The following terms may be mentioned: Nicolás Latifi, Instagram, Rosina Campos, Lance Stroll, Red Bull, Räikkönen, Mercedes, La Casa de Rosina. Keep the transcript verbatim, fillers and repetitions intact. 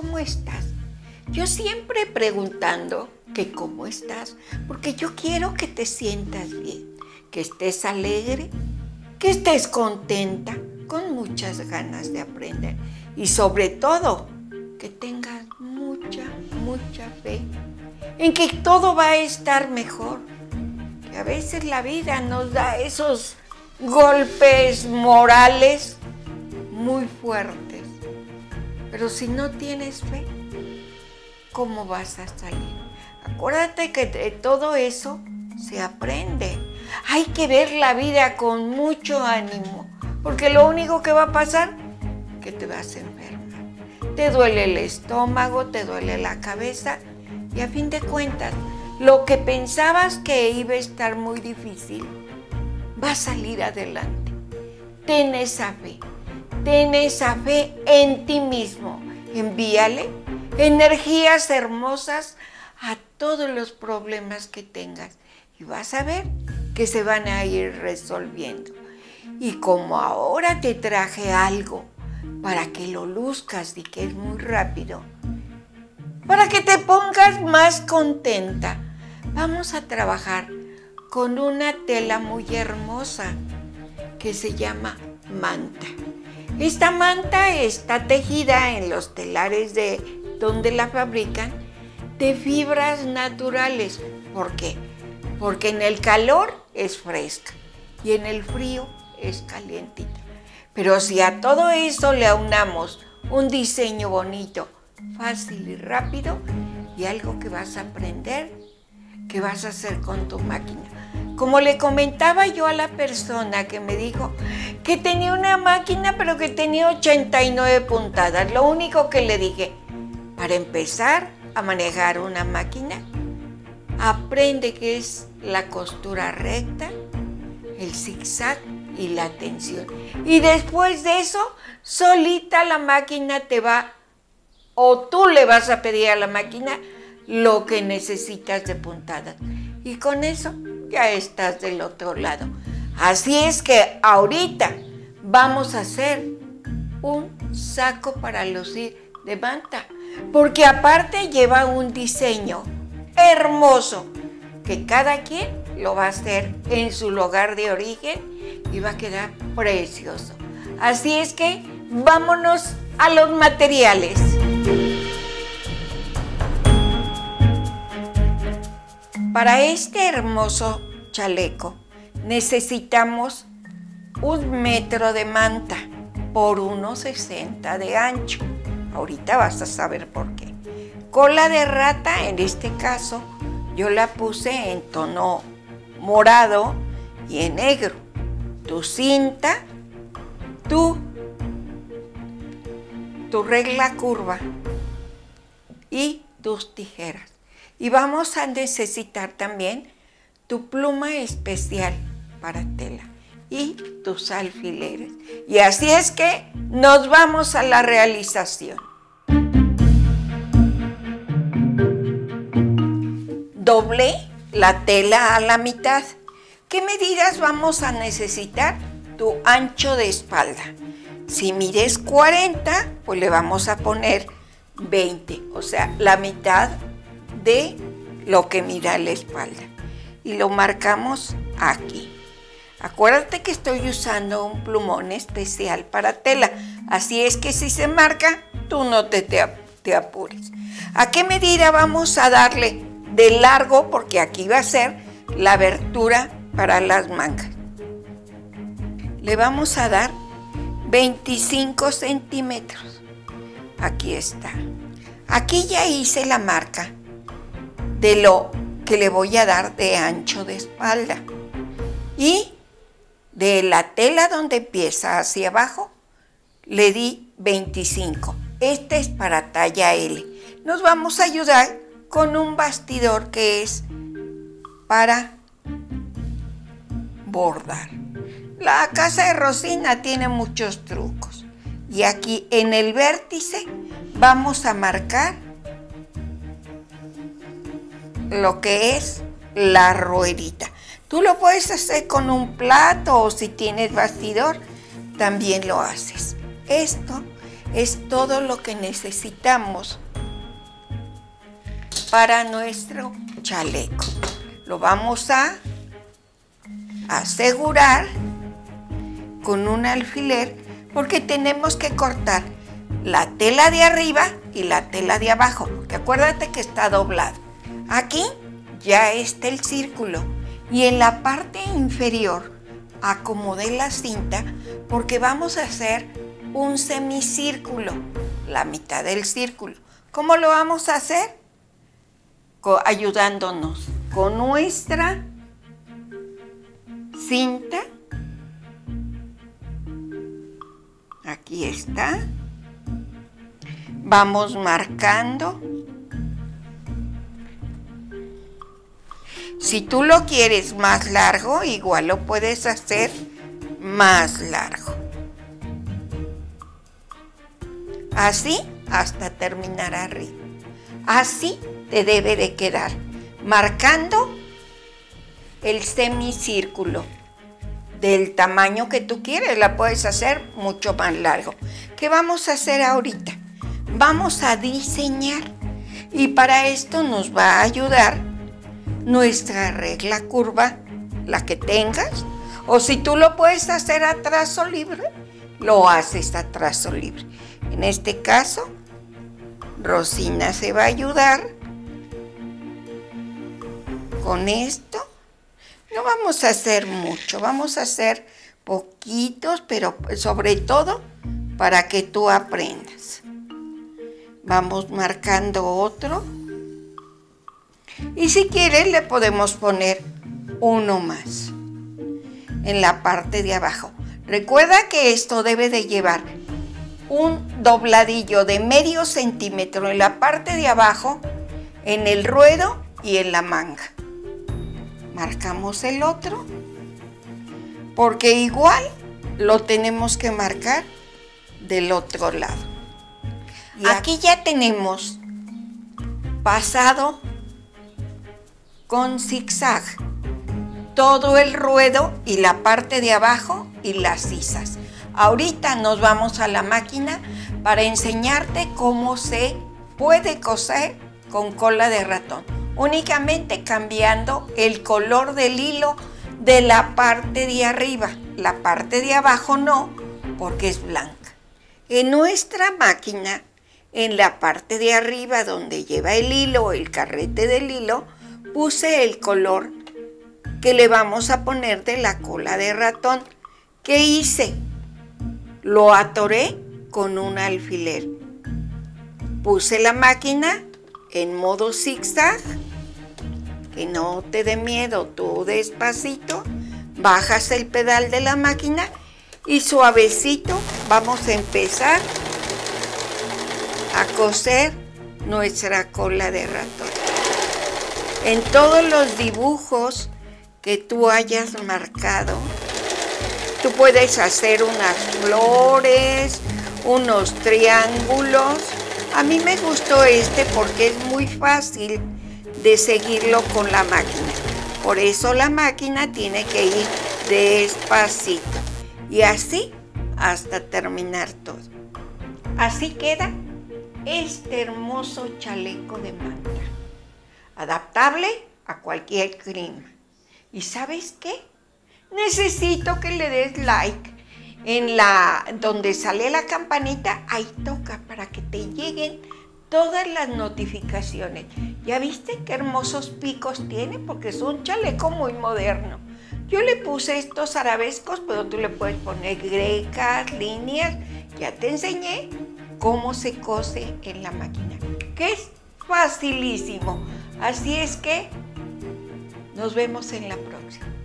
¿cómo estás? Yo siempre preguntando que cómo estás, porque yo quiero que te sientas bien, que estés alegre, que estés contenta, con muchas ganas de aprender y sobre todo que tengas mucha, mucha fe en que todo va a estar mejor. Que a veces la vida nos da esos golpes morales muy fuertes, pero si no tienes fe, ¿cómo vas a salir? Acuérdate que de todo eso se aprende. Hay que ver la vida con mucho ánimo, porque lo único que va a pasar es que te vas a enfermar. Te duele el estómago, te duele la cabeza y a fin de cuentas, lo que pensabas que iba a estar muy difícil, va a salir adelante. Ten esa fe, ten esa fe en ti mismo. Envíale energías hermosas a todos los problemas que tengas y vas a ver que se van a ir resolviendo. Y como ahora te traje algo para que lo luzcas y que es muy rápido, para que te pongas más contenta, vamos a trabajar con una tela muy hermosa que se llama manta. Esta manta está tejida en los telares de donde la fabrican de fibras naturales. ¿Por qué? Porque en el calor es fresca y en el frío es calientita. Pero si a todo eso le aunamos un diseño bonito, fácil y rápido, y algo que vas a aprender, que vas a hacer con tu máquina. Como le comentaba yo a la persona que me dijo que tenía una máquina pero que tenía ochenta y nueve puntadas, lo único que le dije, para empezar a manejar una máquina, aprende qué es la costura recta, el zigzag y la tensión. Y después de eso, solita la máquina te va, o tú le vas a pedir a la máquina lo que necesitas de puntadas. Y con eso ya estás del otro lado. Así es que ahorita vamos a hacer un saco para lucir de manta, porque aparte lleva un diseño hermoso que cada quien lo va a hacer en su lugar de origen y va a quedar precioso. Así es que vámonos a los materiales. Para este hermoso chaleco necesitamos un metro de manta por uno sesenta de ancho. Ahorita vas a saber por qué. Cola de rata, en este caso, yo la puse en tono morado y en negro. Tu cinta, tu, tu regla curva y tus tijeras. Y vamos a necesitar también tu pluma especial para tela y tus alfileres. Y así es que nos vamos a la realización. Doblé la tela a la mitad. ¿Qué medidas vamos a necesitar? Tu ancho de espalda. Si mides cuarenta, pues le vamos a poner veinte, o sea, la mitad de lo que mira la espalda, y lo marcamos aquí. Acuérdate que estoy usando un plumón especial para tela, así es que si se marca, tú no te, te, te apures. ¿A qué medida vamos a darle de largo? Porque aquí va a ser la abertura para las mangas. Le vamos a dar veinticinco centímetros. Aquí está. Aquí ya hice la marca de lo que le voy a dar de ancho de espalda, y de la tela donde empieza hacia abajo le di veinticinco. Este es para talla L. Nos vamos a ayudar con un bastidor que es para bordar. La Casa de Rosina tiene muchos trucos, y aquí en el vértice vamos a marcar lo que es la ruedita. Tú lo puedes hacer con un plato, o si tienes bastidor, también lo haces. Esto es todo lo que necesitamos para nuestro chaleco. Lo vamos a asegurar con un alfiler porque tenemos que cortar la tela de arriba y la tela de abajo, porque acuérdate que está doblado. Aquí ya está el círculo y en la parte inferior acomodé la cinta porque vamos a hacer un semicírculo, la mitad del círculo. ¿Cómo lo vamos a hacer? Co- ayudándonos con nuestra cinta. Aquí está. Vamos marcando. Si tú lo quieres más largo, igual lo puedes hacer más largo. Así hasta terminar arriba. Así te debe de quedar, marcando el semicírculo del tamaño que tú quieres. La puedes hacer mucho más largo. ¿Qué vamos a hacer ahorita? Vamos a diseñar y para esto nos va a ayudar nuestra regla curva, la que tengas, o si tú lo puedes hacer a trazo libre, lo haces a trazo libre. En este caso, Rosina se va a ayudar con esto. No vamos a hacer mucho, vamos a hacer poquitos, pero sobre todo para que tú aprendas. Vamos marcando otro. Y si quieres le podemos poner uno más en la parte de abajo. Recuerda que esto debe de llevar un dobladillo de medio centímetro en la parte de abajo, en el ruedo y en la manga. Marcamos el otro porque igual lo tenemos que marcar del otro lado. Y aquí ya tenemos pasado con zigzag todo el ruedo y la parte de abajo y las sisas. Ahorita nos vamos a la máquina para enseñarte cómo se puede coser con cola de ratón, únicamente cambiando el color del hilo de la parte de arriba. La parte de abajo no, porque es blanca. En nuestra máquina, en la parte de arriba donde lleva el hilo, el carrete del hilo, puse el color que le vamos a poner de la cola de ratón. ¿Qué hice? Lo atoré con un alfiler. Puse la máquina en modo zigzag, que no te dé miedo, tú despacito, bajas el pedal de la máquina y suavecito vamos a empezar a coser nuestra cola de ratón. En todos los dibujos que tú hayas marcado, tú puedes hacer unas flores, unos triángulos. A mí me gustó este porque es muy fácil de seguirlo con la máquina. Por eso la máquina tiene que ir despacito. Y así hasta terminar todo. Así queda este hermoso chaleco de manta, adaptable a cualquier clima. ¿Y sabes qué? Necesito que le des like en la donde sale la campanita, ahí toca para que te lleguen todas las notificaciones. ¿Ya viste qué hermosos picos tiene? Porque es un chaleco muy moderno. Yo le puse estos arabescos, pero tú le puedes poner grecas, líneas. Ya te enseñé cómo se cose en la máquina, que es facilísimo. Así es que nos vemos en la próxima.